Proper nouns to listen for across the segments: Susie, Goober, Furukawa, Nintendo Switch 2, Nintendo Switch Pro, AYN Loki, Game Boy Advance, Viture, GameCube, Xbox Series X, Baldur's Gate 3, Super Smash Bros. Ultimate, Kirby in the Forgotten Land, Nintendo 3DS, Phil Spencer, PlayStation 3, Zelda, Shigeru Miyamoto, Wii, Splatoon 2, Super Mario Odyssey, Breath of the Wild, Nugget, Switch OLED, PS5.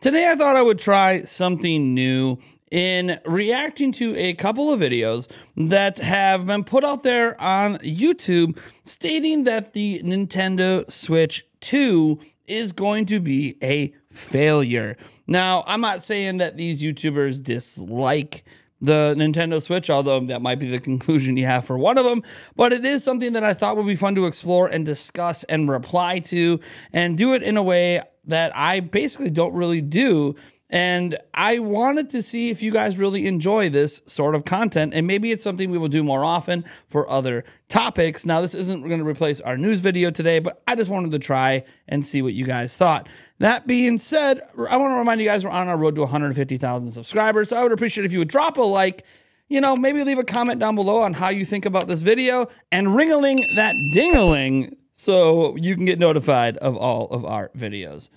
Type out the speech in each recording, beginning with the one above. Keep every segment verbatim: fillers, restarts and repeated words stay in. Today I thought I would try something new in reacting to a couple of videos that have been put out there on YouTube stating that the Nintendo Switch two is going to be a failure. Now, I'm not saying that these YouTubers dislike the Nintendo Switch, although that might be the conclusion you have for one of them, but it is something that I thought would be fun to explore and discuss and reply to and do it in a way that I basically don't really do. And I wanted to see if you guys really enjoy this sort of content, and maybe it's something we will do more often for other topics. Now, this isn't going to replace our news video today, but I just wanted to try and see what you guys thought. That being said, I want to remind you guys we're on our road to one hundred fifty thousand subscribers, so I would appreciate if you would drop a like, you know, maybe leave a comment down below on how you think about this video, and ring-a-ling that ding-a-ling so you can get notified of all of our videos.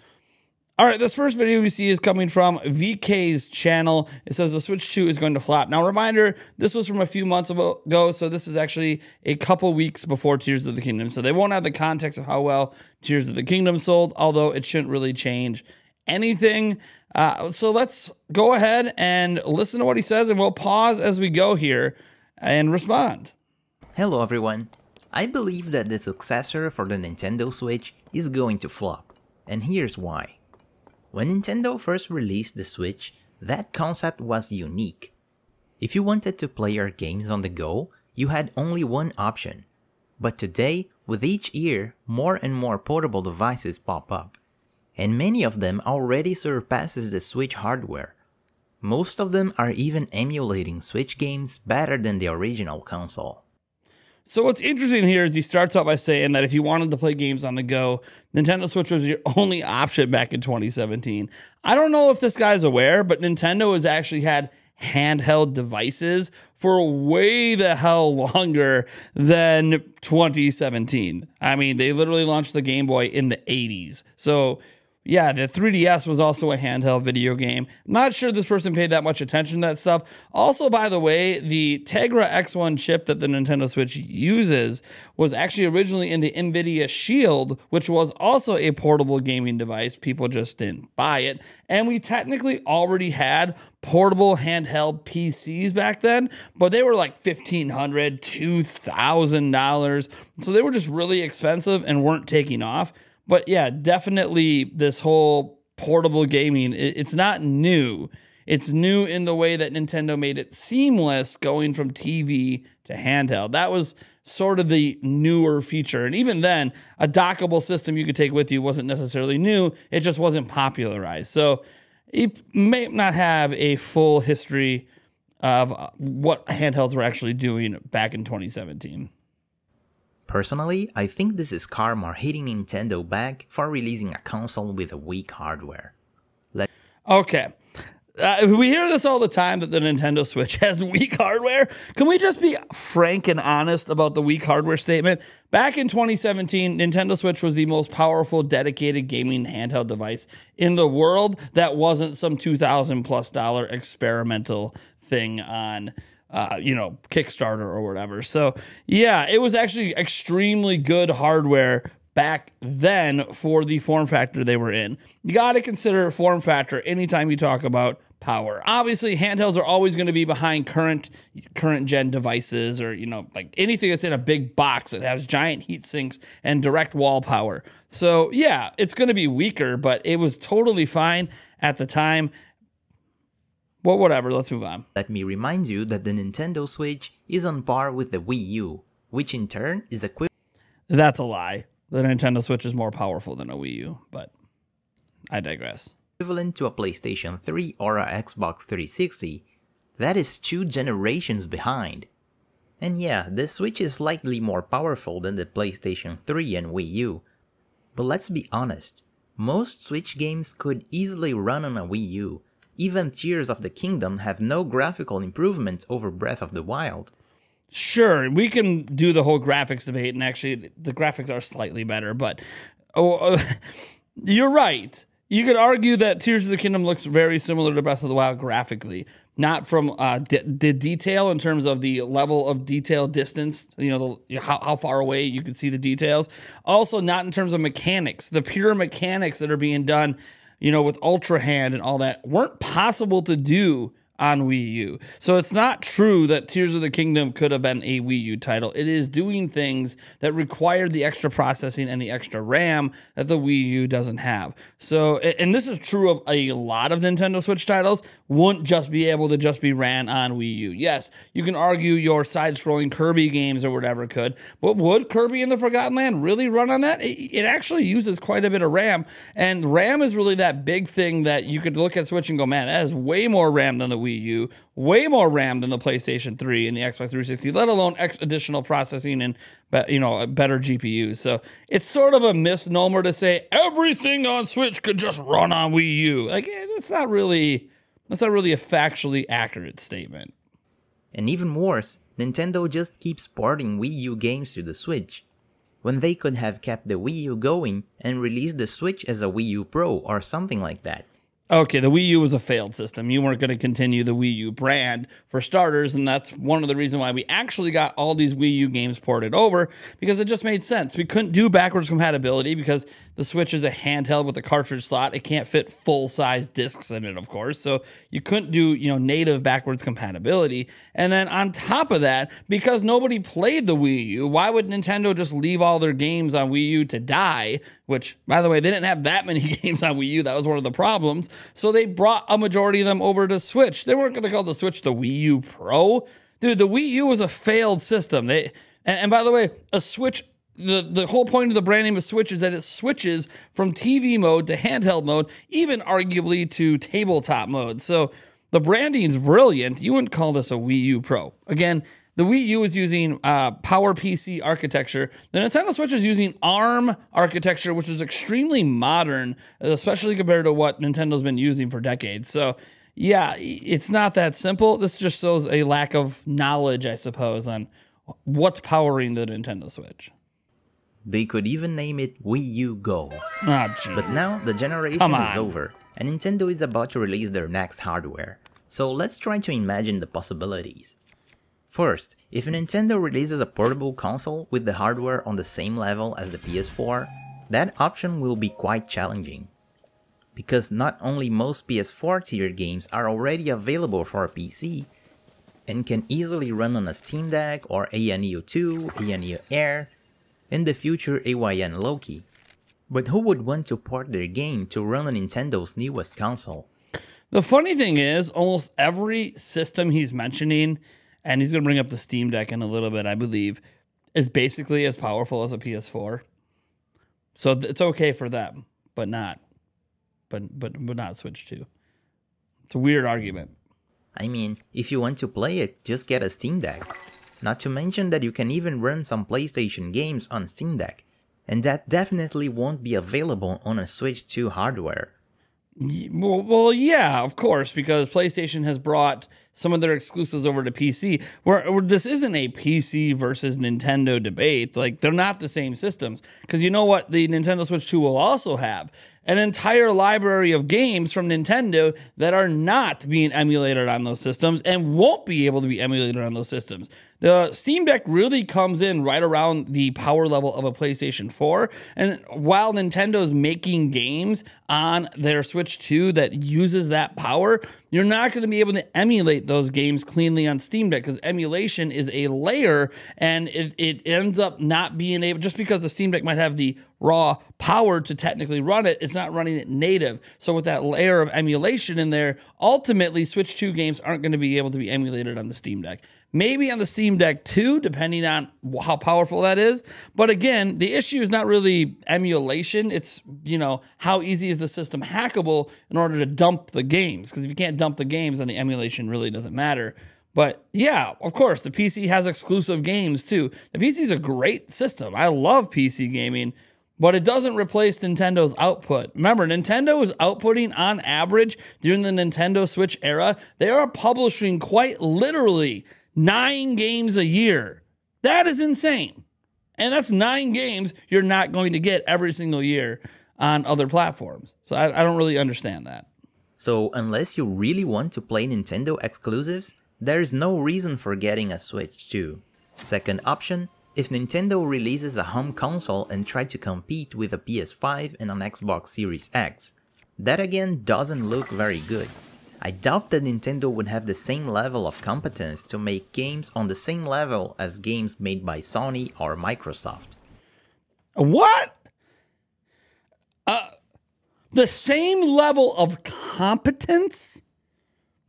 All right, this first video we see is coming from V K's channel. It says the Switch two is going to flop. Now, reminder, this was from a few months ago, so this is actually a couple weeks before Tears of the Kingdom. So they won't have the context of how well Tears of the Kingdom sold, although it shouldn't really change anything. Uh, so let's go ahead and listen to what he says, and we'll pause as we go here and respond. Hello, everyone. I believe that the successor for the Nintendo Switch is going to flop, and here's why. When Nintendo first released the Switch, that concept was unique. If you wanted to play your games on the go, you had only one option. But today, with each year, more and more portable devices pop up, and many of them already surpasses the Switch hardware. Most of them are even emulating Switch games better than the original console. So what's interesting here is he starts out by saying that if you wanted to play games on the go, Nintendo Switch was your only option back in twenty seventeen. I don't know if this guy's aware, but Nintendo has actually had handheld devices for way the hell longer than twenty seventeen. I mean, they literally launched the Game Boy in the eighties. So yeah, the three D S was also a handheld video game. Not sure this person paid that much attention to that stuff. Also, by the way, the Tegra X one chip that the Nintendo Switch uses was actually originally in the Nvidia Shield, which was also a portable gaming device. People just didn't buy it. And we technically already had portable handheld P Cs back then, but they were like fifteen hundred dollars, two thousand dollars. So they were just really expensive and weren't taking off. But yeah, definitely this whole portable gaming, it's not new. It's new in the way that Nintendo made it seamless going from T V to handheld. That was sort of the newer feature. And even then, a dockable system you could take with you wasn't necessarily new. It just wasn't popularized. So it may not have a full history of what handhelds were actually doing back in twenty seventeen. Personally, I think this is karma hitting Nintendo back for releasing a console with a weak hardware. Let okay. Uh, we hear this all the time that the Nintendo Switch has weak hardware. Can we just be frank and honest about the weak hardware statement? Back in twenty seventeen, Nintendo Switch was the most powerful dedicated gaming handheld device in the world that wasn't some two thousand plus dollar experimental thing on Uh, you know, Kickstarter or whatever. So yeah, it was actually extremely good hardware back then for the form factor they were in. You got to consider form factor anytime you talk about power. Obviously, handhelds are always going to be behind current current gen devices, or, you know, like anything that's in a big box that has giant heat sinks and direct wall power. So yeah, it's going to be weaker, but it was totally fine at the time. Well, whatever, let's move on. Let me remind you that the Nintendo Switch is on par with the Wii U, which in turn is equivalent. That's a lie. The Nintendo Switch is more powerful than a Wii U, but I digress. Equivalent to a PlayStation three or a Xbox three sixty, that is two generations behind. And yeah, the Switch is slightly more powerful than the PlayStation three and Wii U. But let's be honest, most Switch games could easily run on a Wii U. Even Tears of the Kingdom have no graphical improvements over Breath of the Wild. Sure, we can do the whole graphics debate, and actually the graphics are slightly better, but oh, you're right. You could argue that Tears of the Kingdom looks very similar to Breath of the Wild graphically, not from uh, de the detail in terms of the level of detail distance, you know, the, how, how far away you can see the details. Also, not in terms of mechanics, the pure mechanics that are being done you know, with Ultra Hand and all that, weren't possible to do on Wii U. So it's not true that Tears of the Kingdom could have been a Wii U title. It is doing things that required the extra processing and the extra RAM that the Wii U doesn't have. So, and this is true of a lot of Nintendo Switch titles, wouldn't just be able to just be ran on Wii U. Yes, you can argue your side-scrolling Kirby games or whatever could, but would Kirby in the Forgotten Land really run on that? It actually uses quite a bit of RAM, and RAM is really that big thing that you could look at Switch and go, man, that is way more RAM than the Wii U, way more RAM than the PlayStation three and the Xbox three sixty, let alone additional processing and, you know, better G P Us. So it's sort of a misnomer to say everything on Switch could just run on Wii U. Like, that's not really, that's not really a factually accurate statement. And even worse, Nintendo just keeps porting Wii U games to the Switch, when they could have kept the Wii U going and released the Switch as a Wii U Pro or something like that. Okay, the Wii U was a failed system. You weren't going to continue the Wii U brand, for starters, and that's one of the reasons why we actually got all these Wii U games ported over, because it just made sense. We couldn't do backwards compatibility because the Switch is a handheld with a cartridge slot. It can't fit full-size discs in it, of course, so you couldn't do, you know, native backwards compatibility. And then on top of that, because nobody played the Wii U, why would Nintendo just leave all their games on Wii U to die? Which, by the way, they didn't have that many games on Wii U. That was one of the problems. So they brought a majority of them over to Switch. They weren't going to call the Switch the Wii U Pro. Dude, the Wii U was a failed system. They and, and by the way, a Switch, the, the whole point of the brand name of Switch is that it switches from T V mode to handheld mode, even arguably to tabletop mode. So the branding's brilliant. You wouldn't call this a Wii U Pro. Again, the Wii U is using uh, PowerPC architecture. The Nintendo Switch is using ARM architecture, which is extremely modern, especially compared to what Nintendo's been using for decades. So, yeah, it's not that simple. This just shows a lack of knowledge, I suppose, on what's powering the Nintendo Switch. They could even name it Wii U Go. Oh, but now the generation is over, and Nintendo is about to release their next hardware. So let's try to imagine the possibilities. First, if Nintendo releases a portable console with the hardware on the same level as the P S four, that option will be quite challenging. Because not only most P S four tier games are already available for a P C, and can easily run on a Steam Deck or Ayaneo two, Ayaneo Air, in the future A Y N Loki, but who would want to port their game to run on Nintendo's newest console? The funny thing is, almost every system he's mentioning, and he's going to bring up the Steam Deck in a little bit, I believe, is basically as powerful as a P S four. So it's okay for them, but not, but, but, but not Switch two. It's a weird argument. I mean, if you want to play it, just get a Steam Deck. Not to mention that you can even run some PlayStation games on Steam Deck, and that definitely won't be available on a Switch two hardware. Well, well, yeah, of course, because PlayStation has brought some of their exclusives over to P C. Where, where this isn't a P C versus Nintendo debate. Like, they're not the same systems. Because you know what the Nintendo Switch two will also have? An entire library of games from Nintendo that are not being emulated on those systems and won't be able to be emulated on those systems. The Steam Deck really comes in right around the power level of a PlayStation four, and while Nintendo's making games on their Switch two that uses that power, you're not going to be able to emulate those games cleanly on Steam Deck, because emulation is a layer, and it, it ends up not being able, just because the Steam Deck might have the raw power to technically run it, it's not running it native. So with that layer of emulation in there, ultimately Switch two games aren't going to be able to be emulated on the Steam Deck. Maybe on the Steam Deck too, depending on how powerful that is. But again, the issue is not really emulation. It's, you know, how easy is the system hackable in order to dump the games? Because if you can't dump the games, then the emulation really doesn't matter. But yeah, of course, the P C has exclusive games too. The P C is a great system. I love P C gaming, but it doesn't replace Nintendo's output. Remember, Nintendo is outputting on average during the Nintendo Switch era. They are publishing quite literally nine games a year. That is insane. And that's nine games you're not going to get every single year on other platforms. So I, I don't really understand that. So unless you really want to play Nintendo exclusives, there's no reason for getting a Switch two. Second option, if Nintendo releases a home console and try to compete with a P S five and an Xbox Series X, That again doesn't look very good. I doubt that Nintendo would have the same level of competence to make games on the same level as games made by Sony or Microsoft. What? Uh, the same level of competence?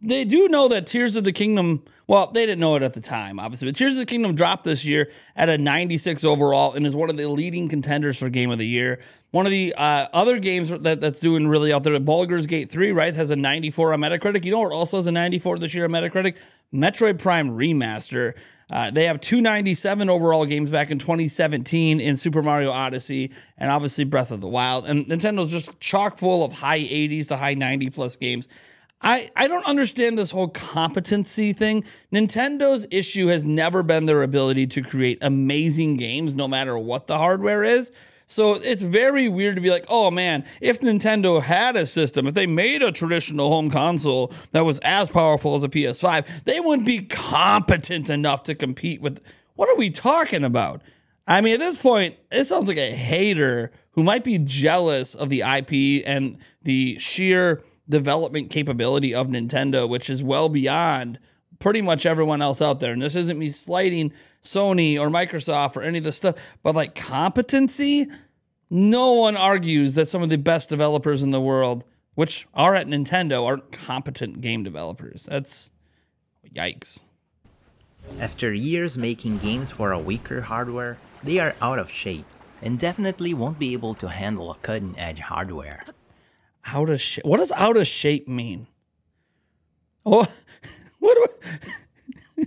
They do know that Tears of the Kingdom, well, they didn't know it at the time, obviously, but Tears of the Kingdom dropped this year at a ninety-six overall and is one of the leading contenders for Game of the Year. One of the uh, other games that, that's doing really out there, Baldur's Gate three, right, has a ninety-four on Metacritic. You know what also has a ninety-four this year on Metacritic? Metroid Prime Remaster. Uh, they have two ninety-seven overall games back in twenty seventeen in Super Mario Odyssey and obviously Breath of the Wild. And Nintendo's just chock full of high eighties to high ninety plus games. I, I don't understand this whole competency thing. Nintendo's issue has never been their ability to create amazing games, no matter what the hardware is. So it's very weird to be like, oh man, if Nintendo had a system, if they made a traditional home console that was as powerful as a P S five, they wouldn't be competent enough to compete with. What are we talking about? I mean, at this point, it sounds like a hater who might be jealous of the I P and the sheer development capability of Nintendo, which is well beyond pretty much everyone else out there. And this isn't me slighting Sony or Microsoft or any of this stuff, but like competency, no one argues that some of the best developers in the world, which are at Nintendo, aren't competent game developers. That's yikes. After years making games for a weaker hardware, they are out of shape and definitely won't be able to handle a cutting-edge hardware. Out of shape. What does out of shape mean? Oh, what do I?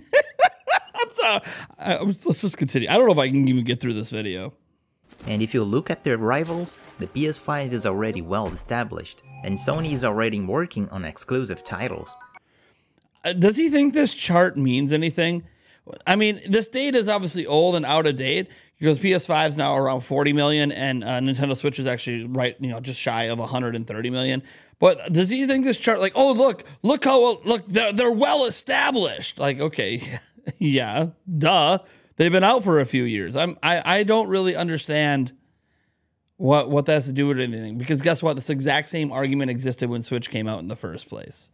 I'm sorry. I, let's just continue. I don't know if I can even get through this video. And if you look at their rivals, the P S five is already well established, and Sony is already working on exclusive titles. Uh, does he think this chart means anything? I mean, this data is obviously old and out of date, because P S five is now around forty million and uh, Nintendo Switch is actually right, you know, just shy of one hundred thirty million. But does he think this chart, like, oh, look, look how, look, they're, they're well established. Like, okay, yeah, duh. They've been out for a few years. I'm, I, I don't really understand what, what that has to do with anything, because guess what? This exact same argument existed when Switch came out in the first place.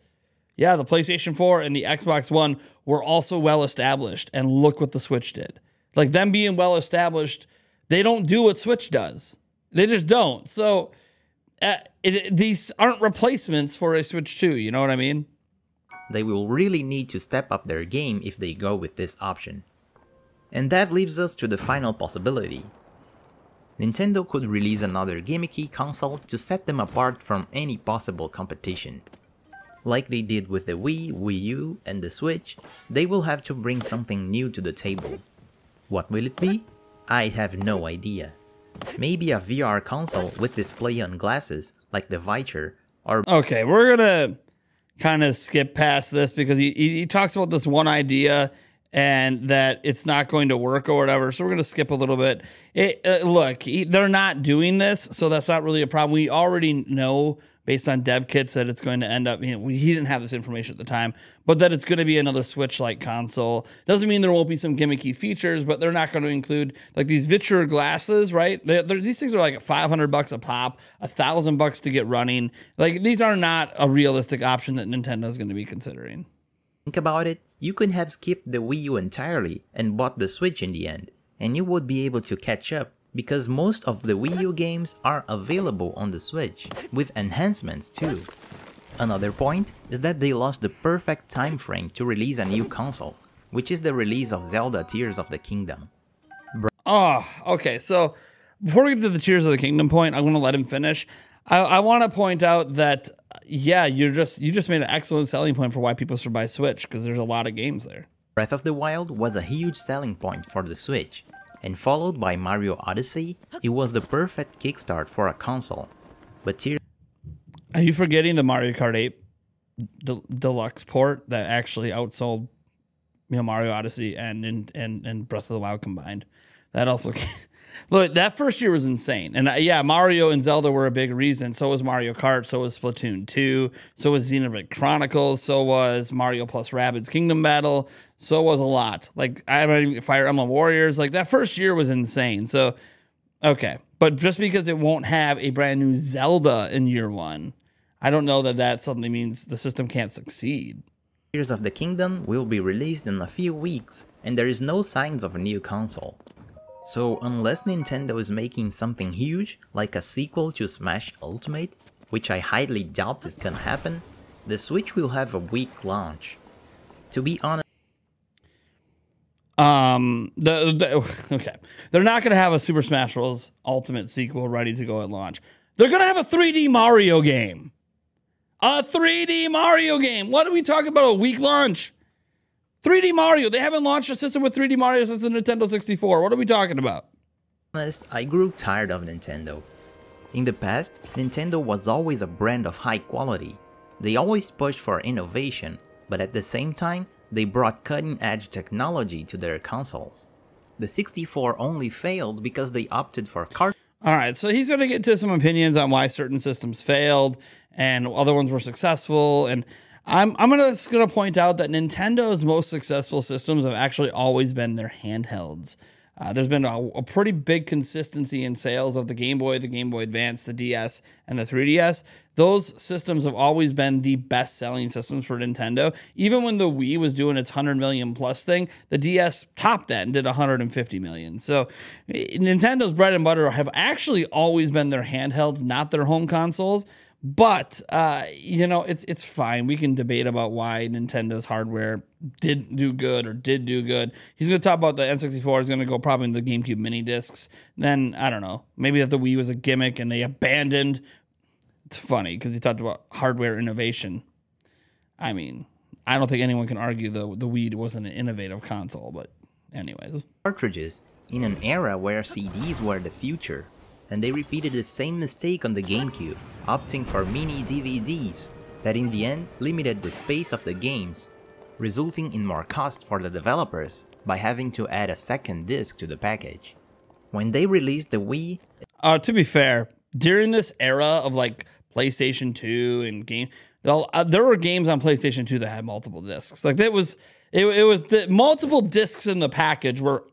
Yeah, the PlayStation four and the Xbox One were also well established, and look what the Switch did. Like, them being well established, they don't do what Switch does. They just don't. So uh, it, it, these aren't replacements for a Switch two, you know what I mean? They will really need to step up their game if they go with this option. And that leaves us to the final possibility. Nintendo could release another gimmicky console to set them apart from any possible competition. Like they did with the Wii, Wii U, and the Switch, they will have to bring something new to the table. What will it be? I have no idea. Maybe a V R console with display on glasses, like the Viture, or... Okay, we're gonna kind of skip past this, because he, he talks about this one idea and that it's not going to work or whatever, so we're gonna skip a little bit. It, uh, look, he, they're not doing this, so that's not really a problem. We already know, based on dev kits, that it's going to end up, you know, he didn't have this information at the time, but that it's going to be another Switch-like console. Doesn't mean there won't be some gimmicky features, but they're not going to include, like, these Viture glasses, right? They're, they're, these things are like five hundred bucks a pop, a thousand bucks to get running. Like, these are not a realistic option that Nintendo's going to be considering. Think about it, you could have skipped the Wii U entirely and bought the Switch in the end, and you would be able to catch up, because most of the Wii U games are available on the Switch, with enhancements too. Another point is that they lost the perfect time frame to release a new console, which is the release of Zelda Tears of the Kingdom. Oh, okay, so before we get to the Tears of the Kingdom point, I'm gonna let him finish. I, I wanna point out that, yeah, you're just, you just made an excellent selling point for why people should buy Switch, because there's a lot of games there. Breath of the Wild was a huge selling point for the Switch, and followed by Mario Odyssey, it was the perfect kickstart for a console. But here... Are you forgetting the Mario Kart eight de Deluxe port that actually outsold, you know, Mario Odyssey and, and, and Breath of the Wild combined? That also... Look, that first year was insane. And uh, yeah, Mario and Zelda were a big reason. So was Mario Kart. So was Splatoon two. So was Xenoblade Chronicles. So was Mario plus Rabbids Kingdom Battle. So was a lot. Like, I don't even... Fire Emblem Warriors. Like, that first year was insane. So, okay. But just because it won't have a brand new Zelda in year one I don't know that that suddenly means the system can't succeed. Tears of the Kingdom will be released in a few weeks, and there is no signs of a new console. So unless Nintendo is making something huge, like a sequel to Smash Ultimate, which I highly doubt is gonna happen, the Switch will have a weak launch. To be honest... Um, the, the, okay. They're not gonna have a Super Smash Bros. Ultimate sequel ready to go at launch. They're gonna have a three D Mario game. A three D Mario game. What are we talking about? A weak launch? three D Mario. They haven't launched a system with three D Mario since the Nintendo sixty-four. What are we talking about? Honest, I grew tired of Nintendo. In the past, Nintendo was always a brand of high quality. They always pushed for innovation, but at the same time, they brought cutting-edge technology to their consoles. The sixty-four only failed because they opted for cartridges. All right, so he's going to get to some opinions on why certain systems failed and other ones were successful. And I'm, I'm gonna, just going to point out that Nintendo's most successful systems have actually always been their handhelds. Uh, there's been a, a pretty big consistency in sales of the Game Boy, the Game Boy Advance, the D S, and the three D S. Those systems have always been the best-selling systems for Nintendo. Even when the Wii was doing its one hundred million plus thing, the D S topped that and did one hundred fifty million. So Nintendo's bread and butter have actually always been their handhelds, not their home consoles. But, uh, you know, it's it's fine. We can debate about why Nintendo's hardware didn't do good or did do good. He's going to talk about the N sixty-four. He's going to go probably into the GameCube mini discs. Then, I don't know, maybe that the Wii was a gimmick and they abandoned. It's funny because he talked about hardware innovation. I mean, I don't think anyone can argue the, the Wii wasn't an innovative console, but anyways. Cartridges in an era where C Ds were the future. And they repeated the same mistake on the GameCube, opting for mini D V Ds that in the end limited the space of the games, resulting in more cost for the developers by having to add a second disc to the package. When they released the Wii... Uh, to be fair, during this era of like PlayStation two and game... There were games on PlayStation two that had multiple discs. Like, that was... It, it was the multiple discs in the package were...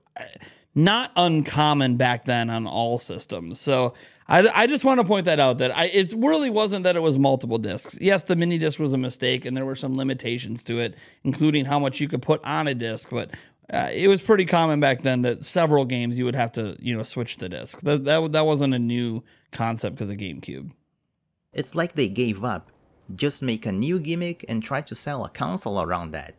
not uncommon back then on all systems. So I, I just want to point that out, that I, it really wasn't that it was multiple discs. Yes, the mini disc was a mistake and there were some limitations to it, including how much you could put on a disc, but uh, it was pretty common back then that several games you would have to, you know, switch the disc. That, that, that wasn't a new concept because of GameCube. It's like they gave up. Just make a new gimmick and try to sell a console around that.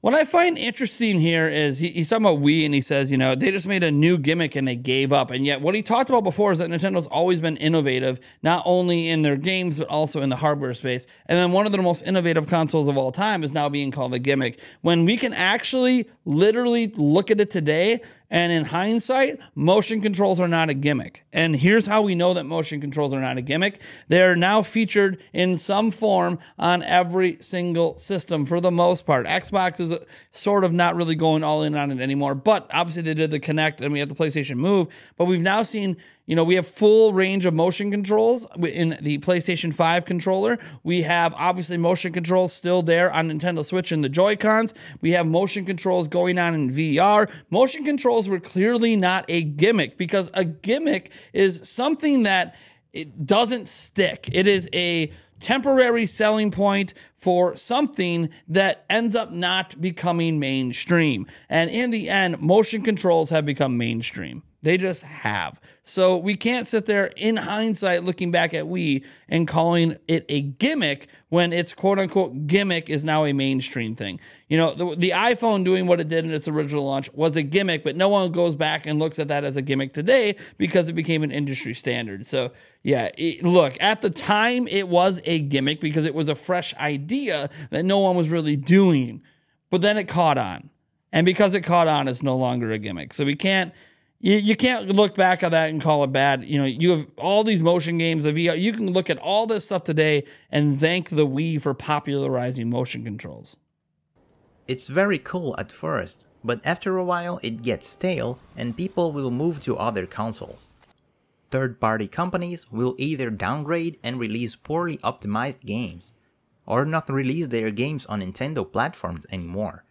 What I find interesting here is he, he's talking about Wii and he says, you know, they just made a new gimmick and they gave up. And yet what he talked about before is that Nintendo's always been innovative, not only in their games, but also in the hardware space. And then one of the most innovative consoles of all time is now being called a gimmick, when we can actually literally look at it today. And in hindsight, motion controls are not a gimmick. And here's how we know that motion controls are not a gimmick. They are now featured in some form on every single system for the most part. Xbox is sort of not really going all in on it anymore, but obviously they did the Kinect and we have the PlayStation Move, but we've now seen, you know, we have full range of motion controls in the PlayStation five controller. We have obviously motion controls still there on Nintendo Switch and the Joy-Cons. We have motion controls going on in V R. Motion controls were clearly not a gimmick, because a gimmick is something that it doesn't stick. It is a temporary selling point for something that ends up not becoming mainstream. And in the end, motion controls have become mainstream. They just have. So we can't sit there in hindsight looking back at Wii and calling it a gimmick when its quote-unquote gimmick is now a mainstream thing. You know, the, the iPhone doing what it did in its original launch was a gimmick, but no one goes back and looks at that as a gimmick today because it became an industry standard. So, yeah, it, look, at the time it was a gimmick because it was a fresh idea that no one was really doing. But then it caught on. And because it caught on, it's no longer a gimmick. So we can't... You, you can't look back at that and call it bad. You know, you have all these motion games, the V R. You can look at all this stuff today and thank the Wii for popularizing motion controls. It's very cool at first, but after a while it gets stale and people will move to other consoles. Third-party companies will either downgrade and release poorly optimized games, or not release their games on Nintendo platforms anymore.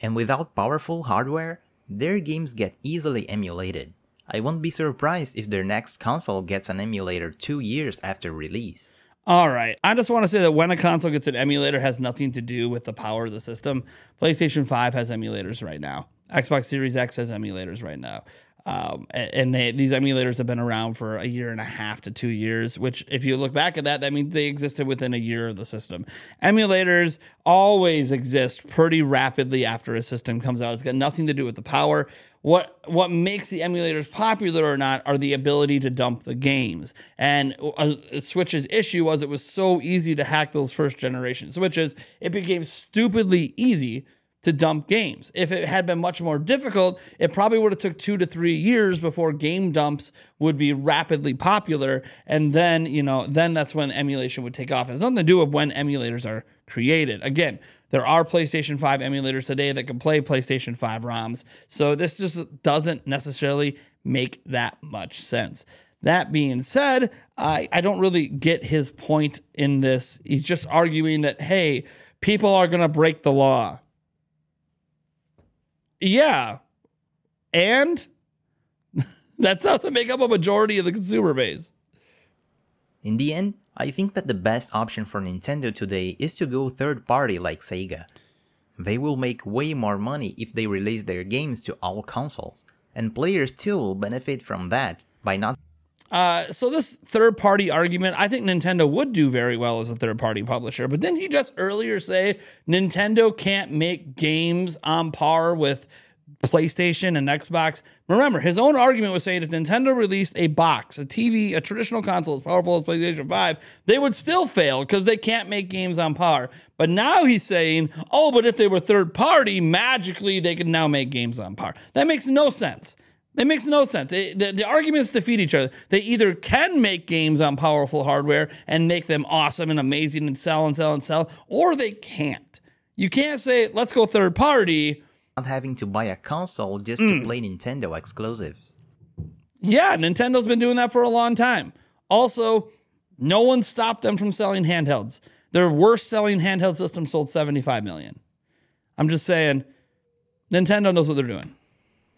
And without powerful hardware, their games get easily emulated. I won't be surprised if their next console gets an emulator two years after release. All right. I just want to say that when a console gets an emulator, it has nothing to do with the power of the system. PlayStation five has emulators right now. Xbox Series X has emulators right now. Um, and they, these emulators have been around for a year and a half to two years, which if you look back at that, that means they existed within a year of the system. Emulators always exist pretty rapidly after a system comes out. It's got nothing to do with the power. What, what makes the emulators popular or not are the ability to dump the games. And Switch's issue was it was so easy to hack those first generation Switches. It became stupidly easy to dump games. If it had been much more difficult, it probably would have took two to three years before game dumps would be rapidly popular. And then, you know, then that's when emulation would take off. It has nothing to do with when emulators are created. Again, there are PlayStation five emulators today that can play PlayStation five ROMs. So this just doesn't necessarily make that much sense. That being said, I, I don't really get his point in this. He's just arguing that, hey, people are going to break the law. Yeah, and that's how to make up a majority of the consumer base. In the end, I think that the best option for Nintendo today is to go third party like Sega. They will make way more money if they release their games to all consoles, and players too will benefit from that by not... Uh, so this third party argument, I think Nintendo would do very well as a third party publisher, but didn't he just earlier say Nintendo can't make games on par with PlayStation and Xbox? Remember, his own argument was saying if Nintendo released a box, a T V, a traditional console as powerful as PlayStation five, they would still fail because they can't make games on par. But now he's saying, oh, but if they were third party, magically they could now make games on par. That makes no sense. It makes no sense. It, the, the arguments defeat each other. They either can make games on powerful hardware and make them awesome and amazing and sell and sell and sell, or they can't. You can't say, let's go third party. Not having to buy a console just mm. to play Nintendo exclusives. Yeah, Nintendo's been doing that for a long time. Also, no one stopped them from selling handhelds. Their worst selling handheld system sold seventy-five million. I'm just saying, Nintendo knows what they're doing.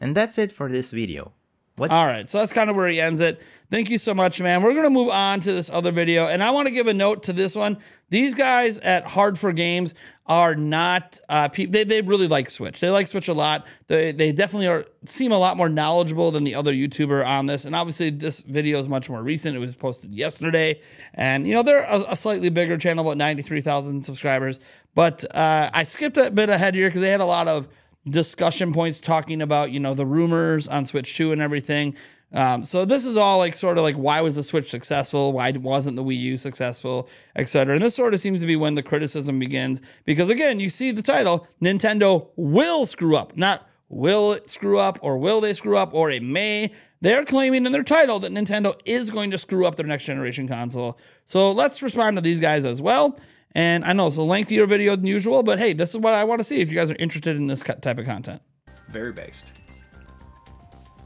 And that's it for this video. What? All right, so that's kind of where he ends it. Thank you so much, man. We're going to move on to this other video, and I want to give a note to this one. These guys at Hard four Games are not uh, people. They, they really like Switch. They like Switch a lot. They, they definitely are seem a lot more knowledgeable than the other YouTuber on this, and obviously this video is much more recent. It was posted yesterday, and, you know, they're a, a slightly bigger channel, about ninety-three thousand subscribers, but uh, I skipped a bit ahead here because they had a lot of discussion points talking about, you know, the rumors on Switch two and everything. Um, so this is all like sort of like, why was the Switch successful? Why wasn't the Wii U successful, et cetera? And this sort of seems to be when the criticism begins, because again, you see the title, Nintendo will screw up, not will it screw up or will they screw up or it may. They're claiming in their title that Nintendo is going to screw up their next generation console. So let's respond to these guys as well. And I know it's a lengthier video than usual, but hey, this is what I want to see if you guys are interested in this type of content. Very based.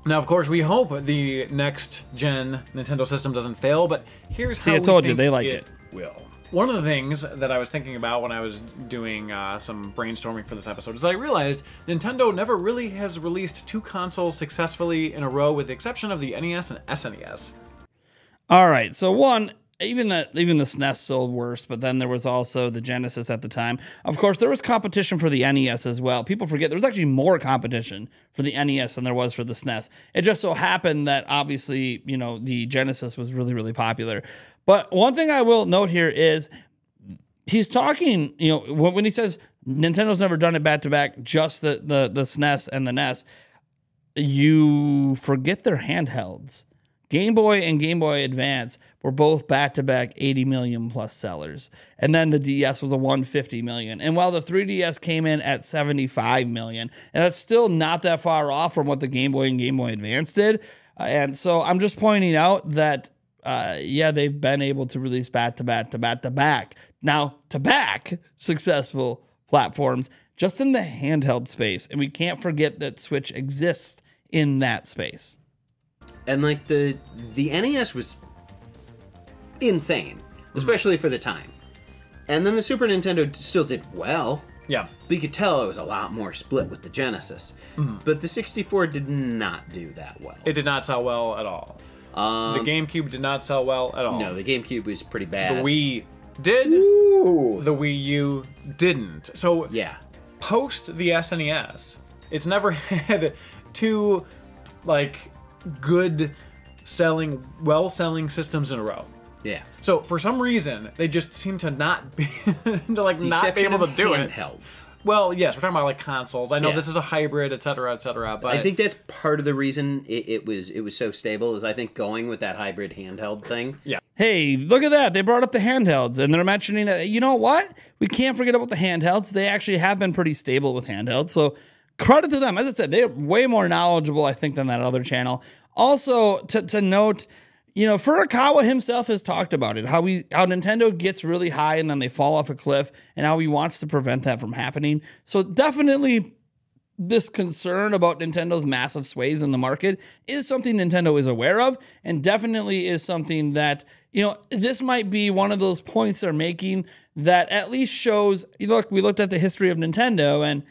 Now, of course, we hope the next-gen Nintendo system doesn't fail, but here's how we think it will. See, I told you, they liked it. Will. One of the things that I was thinking about when I was doing uh, some brainstorming for this episode is that I realized Nintendo never really has released two consoles successfully in a row, with the exception of the N E S and S N E S. All right, so one... Even the, even the S N E S sold worse, but then there was also the Genesis at the time. Of course, there was competition for the N E S as well. People forget there was actually more competition for the N E S than there was for the S N E S. It just so happened that, obviously, you know, the Genesis was really, really popular. But one thing I will note here is he's talking, you know, when he says Nintendo's never done it back-to-back, just the, the, the S N E S and the N E S, you forget their handhelds. Game Boy and Game Boy Advance were both back-to-back eighty million plus sellers. And then the D S was a one hundred fifty million. And while the three D S came in at seventy-five million, and that's still not that far off from what the Game Boy and Game Boy Advance did. Uh, and so I'm just pointing out that, uh, yeah, they've been able to release back-to-back-to-back-to-back. Now, to back successful platforms just in the handheld space. And we can't forget that Switch exists in that space. And like the the N E S was insane, especially for the time. And then the Super Nintendo still did well. Yeah. But you could tell it was a lot more split with the Genesis. Mm-hmm. But the sixty-four did not do that well. It did not sell well at all. Um, the GameCube did not sell well at all. No, the GameCube was pretty bad. The Wii did. Ooh. The Wii U didn't. So yeah, post the S N E S, it's never had two like good selling, well selling systems in a row. Yeah. So for some reason, they just seem to not be to like the not be able to do handhelds. it. Handhelds. Well, yes, we're talking about like consoles. I know yeah. this is a hybrid, et cetera, et cetera. But I think that's part of the reason it, it was it was so stable is I think going with that hybrid handheld thing. Yeah. Hey, look at that. They brought up the handhelds and they're mentioning that, you know what? We can't forget about the handhelds. They actually have been pretty stable with handhelds. So credit to them. As I said, they're way more knowledgeable, I think, than that other channel. Also, to, to note, you know, Furukawa himself has talked about it, how we, how Nintendo gets really high and then they fall off a cliff, and how he wants to prevent that from happening. So definitely this concern about Nintendo's massive sways in the market is something Nintendo is aware of, and definitely is something that, you know, this might be one of those points they're making that at least shows, look, we looked at the history of Nintendo, and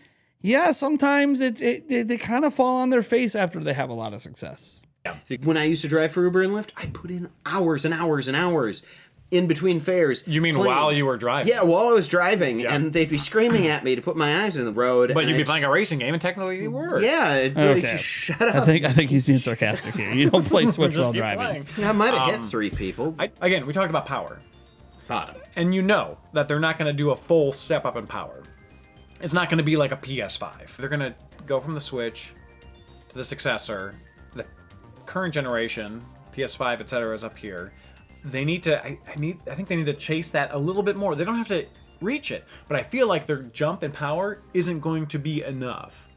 yeah, sometimes it, it they, they kind of fall on their face after they have a lot of success. Yeah. When I used to drive for Uber and Lyft, I put in hours and hours and hours in between fares. You mean playing. While you were driving? Yeah, while I was driving, yeah. And they'd be screaming at me to put my eyes in the road. But you'd I be just... playing a racing game, and technically you were. Yeah, it'd be okay. Like, shut up. I think I think he's being sarcastic here. You don't play Switch while driving. Yeah, I might have um, hit three people. I, again, we talked about power. Bottom. And you know that they're not going to do a full step up in power. It's not going to be like a P S five. They're going to go from the Switch to the successor. Current generation, P S five, et cetera, is up here. They need to. I, I need. I think they need to chase that a little bit more. They don't have to reach it, but I feel like their jump in power isn't going to be enough.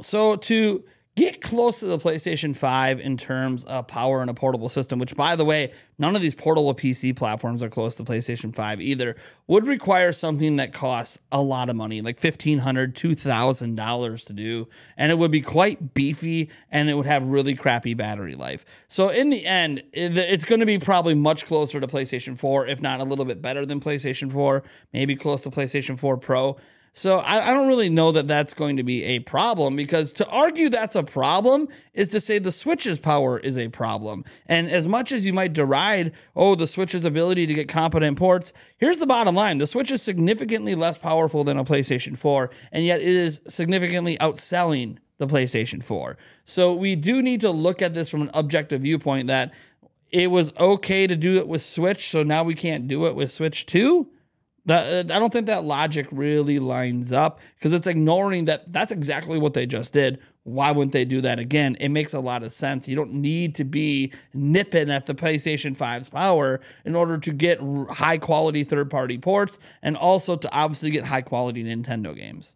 So to get close to the PlayStation five in terms of power and a portable system, which, by the way, none of these portable P C platforms are close to PlayStation five either, would require something that costs a lot of money, like fifteen hundred dollars, two thousand dollars to do, and it would be quite beefy, and it would have really crappy battery life. So in the end, it's going to be probably much closer to PlayStation four, if not a little bit better than PlayStation four, maybe close to PlayStation four Pro. So I, I don't really know that that's going to be a problem, because to argue that's a problem is to say the Switch's power is a problem. And as much as you might deride, oh, the Switch's ability to get competent ports, here's the bottom line. The Switch is significantly less powerful than a PlayStation four, and yet it is significantly outselling the PlayStation four. So we do need to look at this from an objective viewpoint that it was okay to do it with Switch, so now we can't do it with Switch two? That, I don't think that logic really lines up, because it's ignoring that that's exactly what they just did. Why wouldn't they do that again? It makes a lot of sense. You don't need to be nipping at the PlayStation five's power in order to get high-quality third-party ports, and also to obviously get high-quality Nintendo games.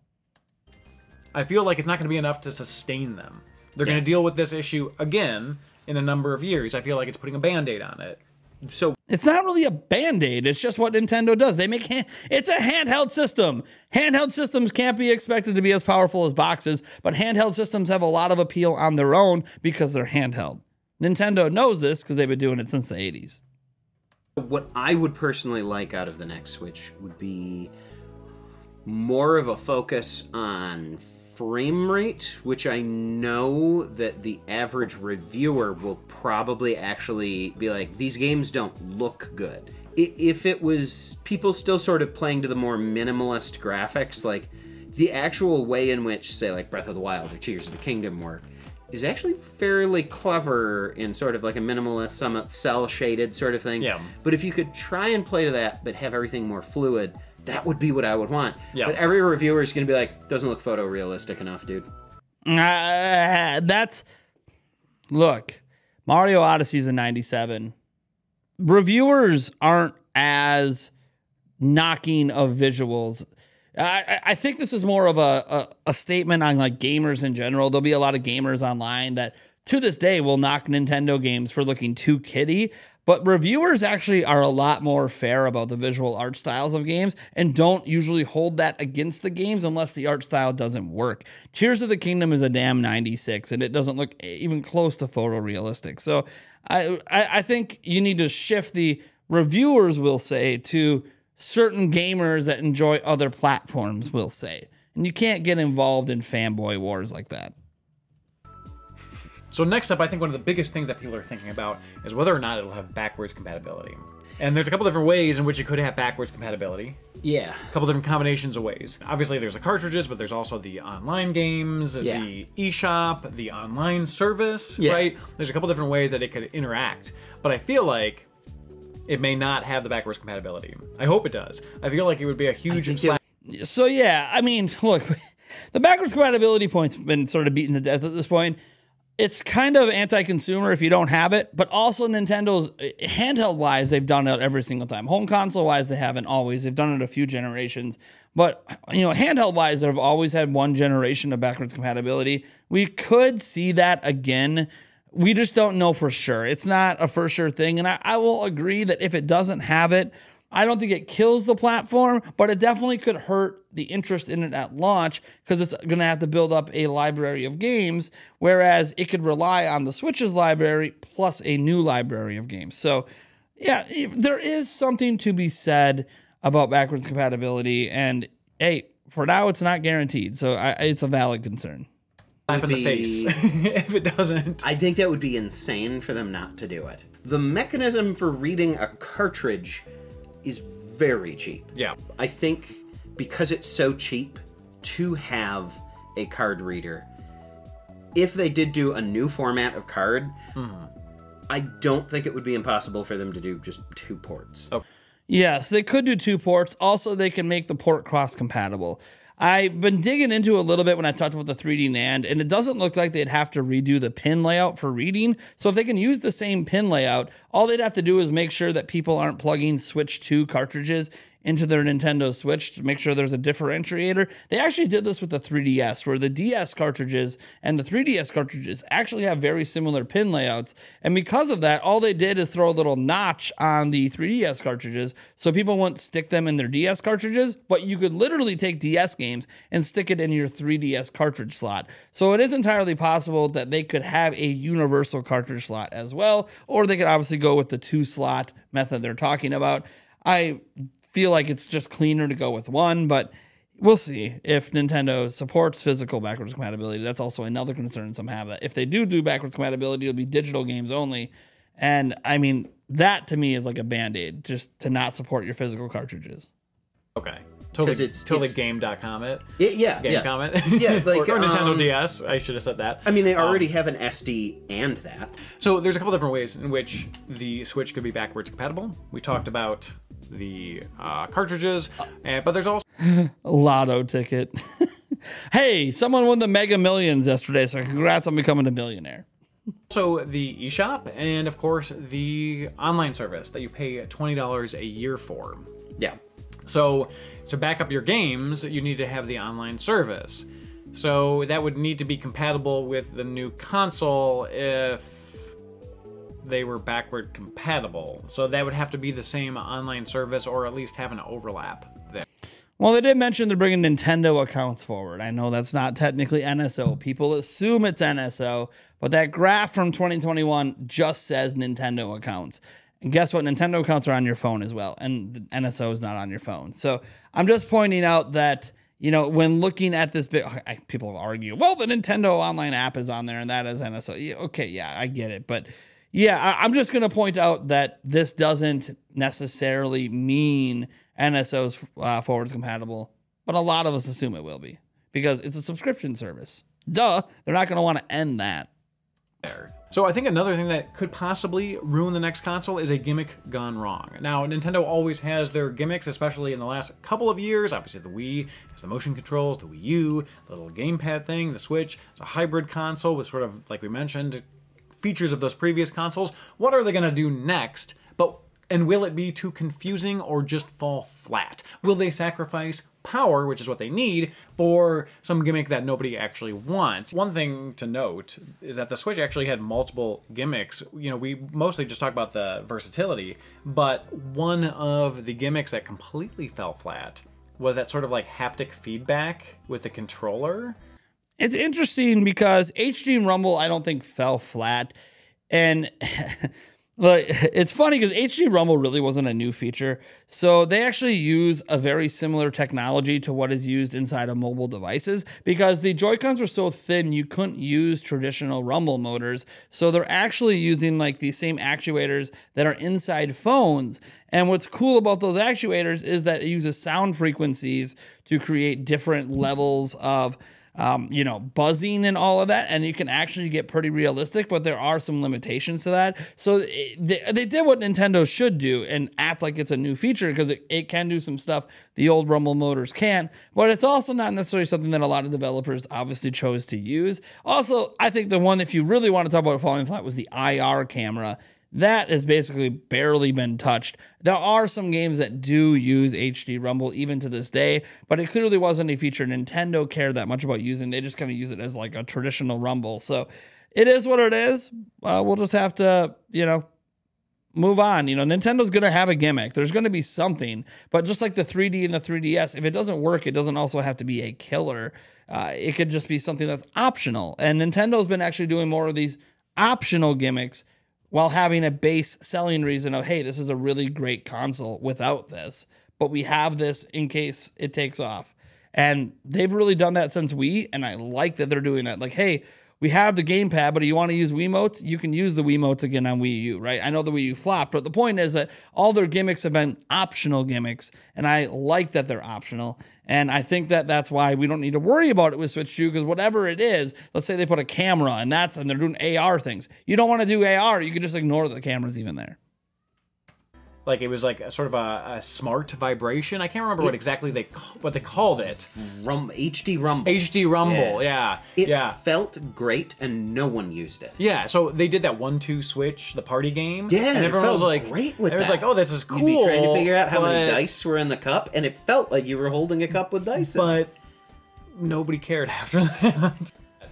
I feel like it's not going to be enough to sustain them. They're yeah. going to deal with this issue again in a number of years. I feel like it's putting a Band-Aid on it. So it's not really a Band-Aid. It's just what Nintendo does. They make hand it's a handheld system. Handheld systems can't be expected to be as powerful as boxes, but handheld systems have a lot of appeal on their own because they're handheld. Nintendo knows this because they've been doing it since the eighties. What I would personally like out of the next Switch would be more of a focus on frame rate, which I know that the average reviewer will probably actually be like, these games don't look good. If it was people still sort of playing to the more minimalist graphics, like the actual way in which, say, like Breath of the Wild or Tears of the Kingdom work is actually fairly clever in sort of like a minimalist, somewhat cell-shaded sort of thing. Yeah. But if you could try and play to that, but have everything more fluid, that would be what I would want. Yep. But every reviewer is going to be like, doesn't look photorealistic enough, dude. Uh, that's... Look, Mario Odyssey is a ninety-seven. Reviewers aren't as knocking of visuals. I, I think this is more of a, a, a statement on like gamers in general. There'll be a lot of gamers online that to this day will knock Nintendo games for looking too kiddy. But reviewers actually are a lot more fair about the visual art styles of games and don't usually hold that against the games unless the art style doesn't work. Tears of the Kingdom is a damn ninety-six, and it doesn't look even close to photorealistic. So I, I think you need to shift the reviewers, will say, to certain gamers that enjoy other platforms, will say. And you can't get involved in fanboy wars like that. So next up, I think one of the biggest things that people are thinking about is whether or not it'll have backwards compatibility. And there's a couple different ways in which it could have backwards compatibility. Yeah. A couple different combinations of ways. Obviously there's the cartridges, but there's also the online games, yeah. the eShop, the online service, yeah. right? There's a couple different ways that it could interact. But I feel like it may not have the backwards compatibility. I hope it does. I feel like it would be a huge... So yeah, I mean, look, the backwards compatibility point's been sort of beaten to death at this point. It's kind of anti-consumer if you don't have it, but also Nintendo's handheld-wise, they've done it every single time. Home console-wise, they haven't always. They've done it a few generations, but you know, handheld-wise, they've always had one generation of backwards compatibility. We could see that again. We just don't know for sure. It's not a for sure thing, and I, I will agree that if it doesn't have it, I don't think it kills the platform, but it definitely could hurt the interest in it at launch because it's going to have to build up a library of games, whereas it could rely on the Switch's library plus a new library of games. So, yeah, there is something to be said about backwards compatibility, and hey, for now it's not guaranteed, so I, it's a valid concern. Slap in the face if it doesn't. I think that would be insane for them not to do it. The mechanism for reading a cartridge is very cheap. Yeah. I think because it's so cheap to have a card reader, if they did do a new format of card, mm-hmm. I don't think it would be impossible for them to do just two ports. Oh. Yes, they could do two ports. Also, they can make the port cross-compatible. I've been digging into a little bit when I talked about the three D NAND, and it doesn't look like they'd have to redo the pin layout for reading. So if they can use the same pin layout, all they'd have to do is make sure that people aren't plugging Switch two cartridges into their Nintendo Switch to make sure there's a differentiator. They actually did this with the three D S, where the D S cartridges and the three D S cartridges actually have very similar pin layouts. And because of that, all they did is throw a little notch on the three D S cartridges so people wouldn't stick them in their D S cartridges, but you could literally take D S games and stick it in your three D S cartridge slot. So it is entirely possible that they could have a universal cartridge slot as well, or they could obviously go with the two slot method they're talking about. I feel like it's just cleaner to go with one, but we'll see if Nintendo supports physical backwards compatibility. That's also another concern some have, that if they do do backwards compatibility, it'll be digital games only. And I mean, that to me is like a band-aid, just to not support your physical cartridges. Okay. Totally, it's, totally it's, game dot com it. it. Yeah. Game yeah. comment. Yeah, like, or, or Nintendo um, D S. I should have said that. I mean, they already um, have an S D and that. So there's a couple different ways in which the Switch could be backwards compatible. We talked about the uh, cartridges, and, but there's also... Lotto ticket. Hey, someone won the Mega Millions yesterday, so congrats on becoming a millionaire. So the eShop and, of course, the online service that you pay twenty dollars a year for. Yeah. So to back up your games, you need to have the online service. So that would need to be compatible with the new console if they were backward compatible. So that would have to be the same online service, or at least have an overlap there. Well, they did mention they're bringing Nintendo accounts forward. I know that's not technically N S O. People assume it's N S O, but that graph from twenty twenty-one just says Nintendo accounts. And guess what? Nintendo accounts are on your phone as well, and the N S O is not on your phone. So I'm just pointing out that, you know, when looking at this bit, people argue, well, the Nintendo online app is on there, and that is N S O. Yeah, okay, yeah, I get it. But yeah, I I'm just going to point out that this doesn't necessarily mean N S O's uh, forwards compatible, but a lot of us assume it will be because it's a subscription service. Duh, they're not going to want to end that. There. So I think another thing that could possibly ruin the next console is a gimmick gone wrong. Now, Nintendo always has their gimmicks, especially in the last couple of years. Obviously, the Wii has the motion controls, the Wii U, the little gamepad thing, the Switch. It's a hybrid console with sort of, like we mentioned, features of those previous consoles. What are they going to do next? But and will it be too confusing or just fall flat? Will they sacrifice power, which is what they need, for some gimmick that nobody actually wants? One thing to note is that the Switch actually had multiple gimmicks. You know, we mostly just talk about the versatility, but one of the gimmicks that completely fell flat was that sort of like haptic feedback with the controller. It's interesting because H G Rumble, I don't think, fell flat. And Like, it's funny because H D Rumble really wasn't a new feature. So they actually use a very similar technology to what is used inside of mobile devices because the Joy-Cons were so thin you couldn't use traditional Rumble motors. So they're actually using like the same actuators that are inside phones. And what's cool about those actuators is that it uses sound frequencies to create different levels of Um, you know, buzzing and all of that, and you can actually get pretty realistic, but there are some limitations to that. So it, they, they did what Nintendo should do and act like it's a new feature because it, it can do some stuff the old Rumble motors can't, but it's also not necessarily something that a lot of developers obviously chose to use. Also, I think the one, if you really want to talk about falling flat, was the I R camera. That has basically barely been touched. There are some games that do use H D Rumble even to this day, but it clearly wasn't a feature Nintendo cared that much about using. They just kind of use it as like a traditional Rumble. So it is what it is. Uh, we'll just have to, you know, move on. You know, Nintendo's going to have a gimmick. There's going to be something, but just like the three D and the three D S, if it doesn't work, it doesn't also have to be a killer. Uh, it could just be something that's optional. And Nintendo's been actually doing more of these optional gimmicks while having a base selling reason of, hey, this is a really great console without this, but we have this in case it takes off. And they've really done that since Wii, and I like that they're doing that. Like, hey, we have the gamepad, but do you want to use Wiimotes? You can use the Wiimotes again on Wii U, right? I know the Wii U flopped, but the point is that all their gimmicks have been optional gimmicks, and I like that they're optional. And I think that that's why we don't need to worry about it with Switch two, because whatever it is, let's say they put a camera and that's, and they're doing A R things. You don't want to do A R. You can just ignore that the camera's even there. Like, it was like a sort of a, a smart vibration. I can't remember it, what exactly they what they called it. Rum, H D Rumble. H D Rumble, yeah. yeah. It yeah. felt great, and no one used it. Yeah, so they did that one two switch, the party game. Yeah, and everyone it felt was like, great with that. It was like, oh, this is cool. You'd be trying to figure out how but... many dice were in the cup, and it felt like you were holding a cup with dice in it. But nobody cared after that.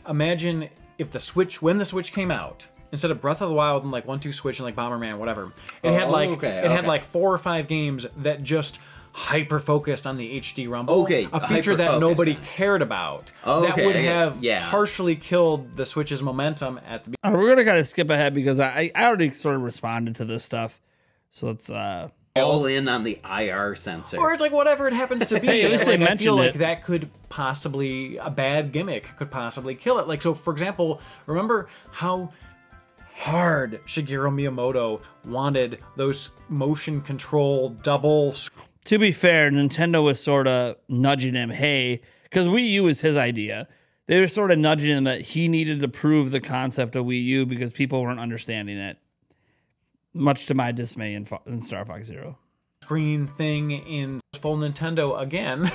Imagine if the Switch, when the Switch came out, instead of Breath of the Wild and like one two Switch and like Bomberman, whatever, it had like oh, okay, it okay. had like four or five games that just hyper focused on the H D Rumble, okay, a feature that nobody cared about. Okay, that would have yeah. partially killed the Switch's momentum at the beginning. Right, we're gonna kind of skip ahead because I I already sort of responded to this stuff, so let's uh all in on the I R sensor, or it's like whatever it happens to be. Hey, at least they like, mentioned I feel it. Like that could possibly a bad gimmick could possibly kill it. Like so, for example, remember how hard Shigeru Miyamoto wanted those motion control double. To be fair, Nintendo was sort of nudging him, hey, because Wii U is his idea. They were sort of nudging him that he needed to prove the concept of Wii U because people weren't understanding it, much to my dismay in, in Star Fox Zero. Screen thing in full Nintendo again.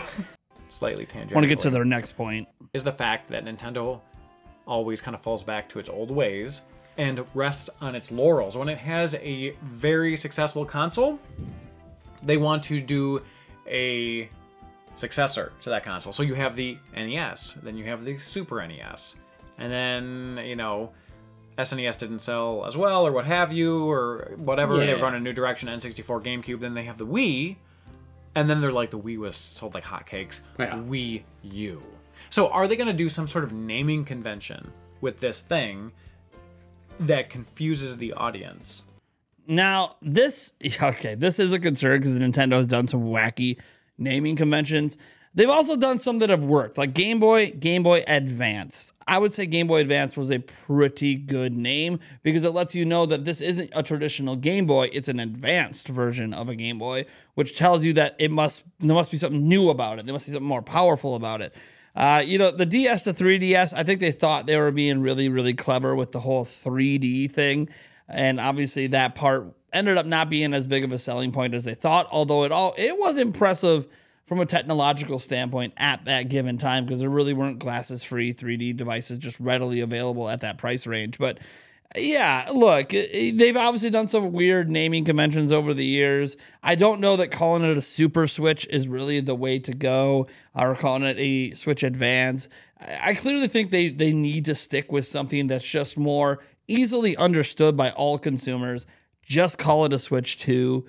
Slightly tangential. I want to get to their next point. Is the fact that Nintendo always kind of falls back to its old ways and rests on its laurels. When it has a very successful console, they want to do a successor to that console. So you have the N E S, then you have the Super N E S, and then, you know, S N E S didn't sell as well, or what have you, or whatever. Yeah. They run a new direction, N sixty-four, GameCube, then they have the Wii, and then they're like, the Wii was sold like hotcakes. Yeah. Wii U. So are they gonna do some sort of naming convention with this thing that confuses the audience? Now, this, okay, this is a concern because Nintendo has done some wacky naming conventions. They've also done some that have worked, like Game Boy, Game Boy Advance. I would say Game Boy Advance was a pretty good name because it lets you know that this isn't a traditional Game Boy, it's an advanced version of a Game Boy, which tells you that it must, there must be something new about it. There must be something more powerful about it. Uh, you know, the D S, the three D S, I think they thought they were being really, really clever with the whole three D thing. And obviously that part ended up not being as big of a selling point as they thought, although it all, it was impressive from a technological standpoint at that given time because there really weren't glasses-free three D devices just readily available at that price range. But yeah, look, they've obviously done some weird naming conventions over the years. I don't know that calling it a Super Switch is really the way to go, or calling it a Switch Advance. I clearly think they, they need to stick with something that's just more easily understood by all consumers. Just call it a Switch two.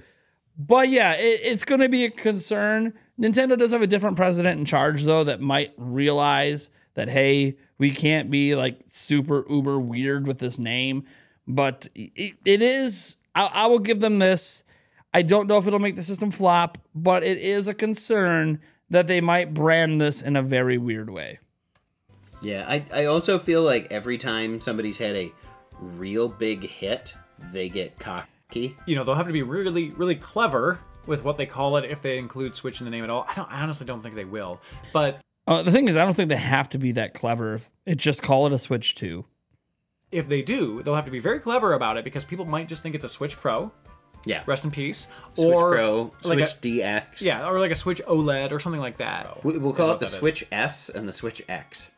But yeah, it, it's going to be a concern. Nintendo does have a different president in charge, though, that might realize that, hey, we can't be like super uber weird with this name, but it, it is I, I will give them this. I don't know if it'll make the system flop, but it is a concern that they might brand this in a very weird way. Yeah, I, I also feel like every time somebody's had a real big hit, they get cocky. You know, they'll have to be really, really clever with what they call it if they include Switch in the name at all. I don't. I honestly don't think they will. But uh, the thing is, I don't think they have to be that clever. If it just call it a Switch two. If they do, they'll have to be very clever about it because people might just think it's a Switch Pro. Yeah. Rest in peace. Switch or Pro, like Switch a, D X. Yeah, or like a Switch OLED or something like that. We'll, we'll call it the Switch is. S and the Switch X.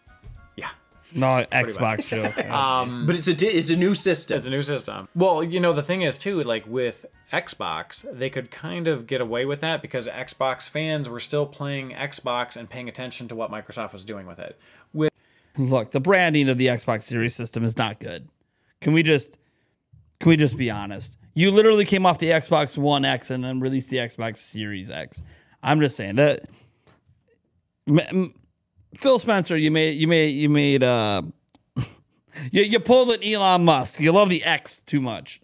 Yeah. No, Xbox joke. um, but it's a it's a new system. It's a new system. Well, you know, the thing is, too, like with Xbox, they could kind of get away with that because Xbox fans were still playing Xbox and paying attention to what Microsoft was doing with it. With Look, the branding of the Xbox Series system is not good. Can we just can we just be honest? You literally came off the Xbox One X and then released the Xbox Series X. I'm just saying that. Phil Spencer, you made you made you made uh, you you pulled an Elon Musk. You love the X too much.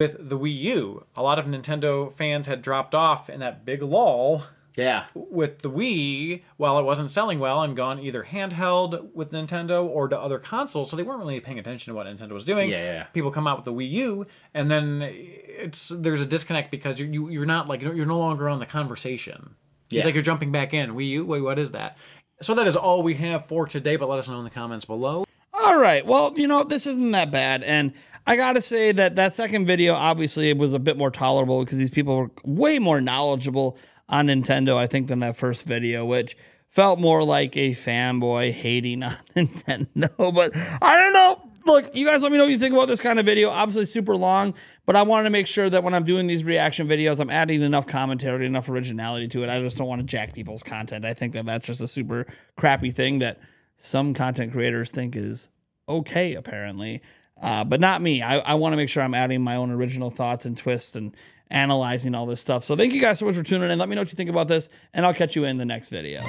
With the Wii U, a lot of Nintendo fans had dropped off in that big lull. Yeah. With the Wii, while it wasn't selling well, and gone either handheld with Nintendo or to other consoles, so they weren't really paying attention to what Nintendo was doing. Yeah, yeah. People come out with the Wii U, and then it's there's a disconnect because you, you you're not like you're no longer on the conversation. Yeah. It's like you're jumping back in. Wii U, wait, what is that? So that is all we have for today, but let us know in the comments below. All right. Well, you know, this isn't that bad. And I got to say that that second video obviously was a bit more tolerable because these people were way more knowledgeable on Nintendo, I think, than that first video, which felt more like a fanboy hating on Nintendo. But I don't know. Look, you guys let me know what you think about this kind of video. Obviously super long, but I wanted to make sure that when I'm doing these reaction videos, I'm adding enough commentary, enough originality to it. I just don't want to jack people's content. I think that that's just a super crappy thing that some content creators think is okay, apparently, uh, but not me. I, I want to make sure I'm adding my own original thoughts and twists and analyzing all this stuff. So thank you guys so much for tuning in. Let me know what you think about this, and I'll catch you in the next video.